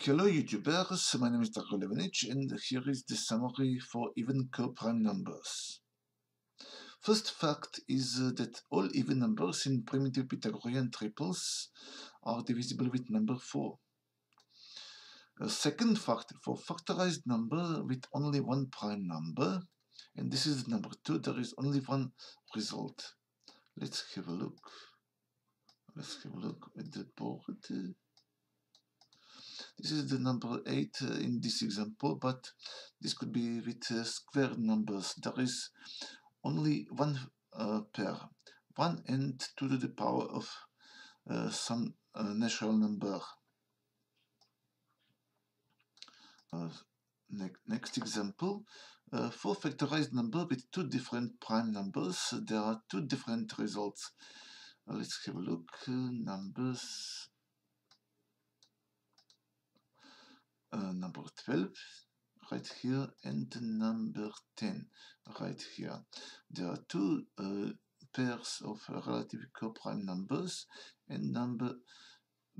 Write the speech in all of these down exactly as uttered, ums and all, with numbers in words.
Hello YouTubers, my name is Darko Levinich and here is the summary for even co-prime numbers. First fact is that all even numbers in primitive Pythagorean triples are divisible with number four. A second fact, for factorized number with only one prime number, and this is number two, there is only one result. Let's have a look. Let's have a look at the board. This is the number eight uh, in this example, but this could be with uh, square numbers. There is only one uh, pair, one and two to the power of uh, some uh, natural number. Uh, ne next example, uh, for factorized number with two different prime numbers, there are two different results. Uh, let's have a look. Uh, numbers. Uh, number twelve right here and number ten right here. There are two uh, pairs of relative co-prime numbers, and number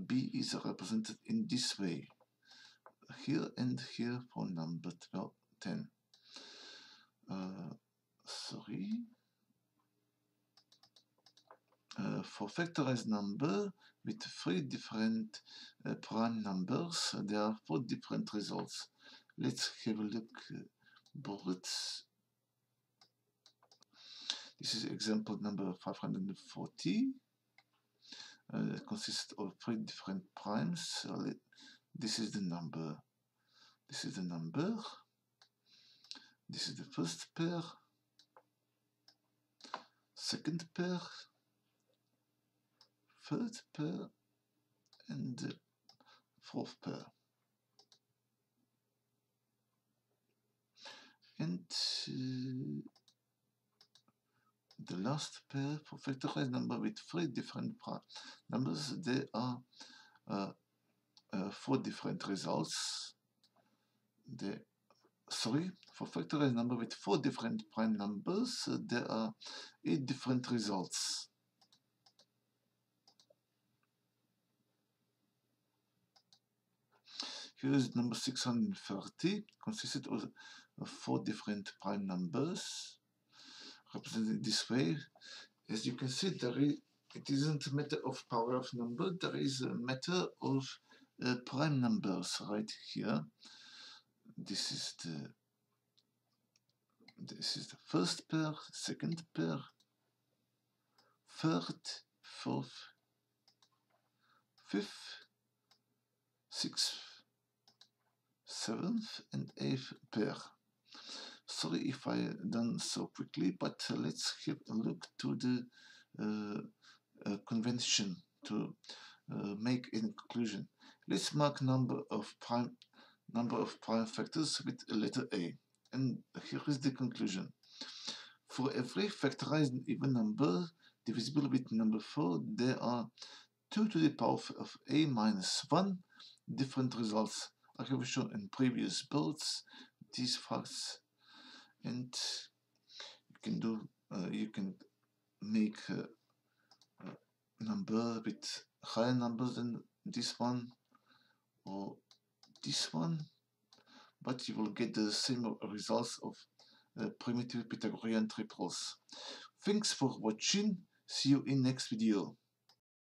B is represented in this way, here and here for number twelve, ten. Uh, sorry. Uh, for factorized number with three different uh, prime numbers, there are four different results. Let's have a look at boards. This is example number five hundred forty. Uh, it consists of three different primes. So let, this is the number. This is the number. This is the first pair. Second pair. Third pair and fourth pair, and uh, the last pair. For factorized number with three different prime numbers, there are uh, uh, four different results. The sorry, for factorized number with four different prime numbers, uh, there are eight different results. Here is number six hundred thirty, consisted of four different prime numbers, represented this way. As you can see, there is, it isn't a matter of power of number, there is a matter of uh, prime numbers right here. This is the this is the first pair, second pair, third, fourth, fifth, sixth, seventh and eighth pair. Sorry if I done so quickly, but uh, let's have a look to the uh, uh, convention to uh, make a conclusion. Let's mark number of prime number of prime factors with a letter A, and here is the conclusion. For every factorized even number divisible with number four, there are two to the power of A minus one different results. I have shown in previous builds these facts, and you can do uh, you can make a, a number with higher numbers than this one or this one, but you will get the same results of uh, primitive Pythagorean triples. Thanks for watching. See you in next video.